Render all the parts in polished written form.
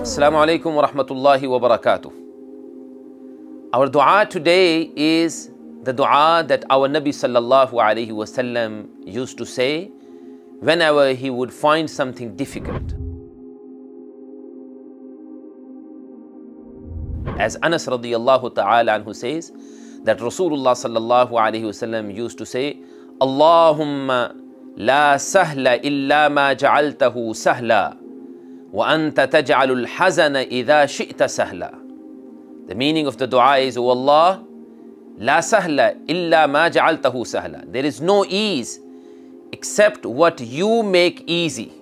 Assalamu alaikum wa rahmatullahi wa barakatuh. Our dua today is the dua that our Nabi sallallahu alaihi wasallam used to say whenever he would find something difficult. As Anas radiyallahu ta'ala anhu says, that Rasulullah sallallahu alaihi wasallam used to say, Allahumma la sahla illa ma ja'altahu sahla wa anta taj'alul hazana idha shi'ta sahla. The meaning of the dua is, O Allah, la sahla illa ma ja'altahu sahla. There is no ease except what you make easy.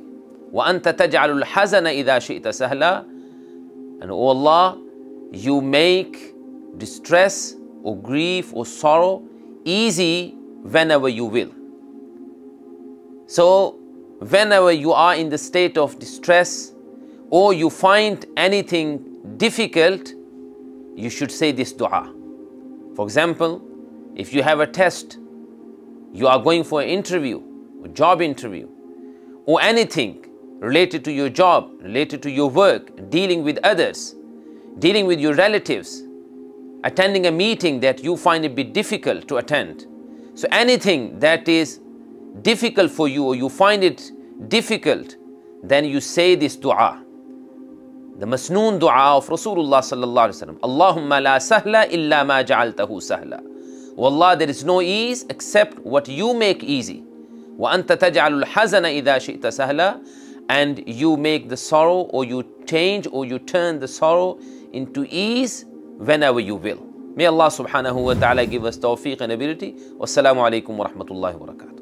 Wa anta taj'alul hazana idha shi'ta sahla. And O Allah, you make distress or grief or sorrow easy whenever you will. So whenever you are in the state of distress or you find anything difficult, you should say this dua. For example, if you have a test, you are going for an interview, a job interview, or anything related to your job, related to your work, dealing with others, dealing with your relatives, attending a meeting that you find it be difficult to attend. So anything that is difficult for you or you find it difficult, then you say this dua. The masnoon dua of Rasulullah sallallahu alaihi wasallam. Allahumma la sahla illa ma ja'altahu sahla. Wallah, there is no ease except what you make easy. Wa anta taj'alul hazana idha shi'ta sahla. And you make the sorrow, or you change or you turn the sorrow into ease whenever you will. May Allah subhanahu wa ta'ala give us tawfiq and ability. Wassalamu alaikum wa rahmatullahi wa barakatuh.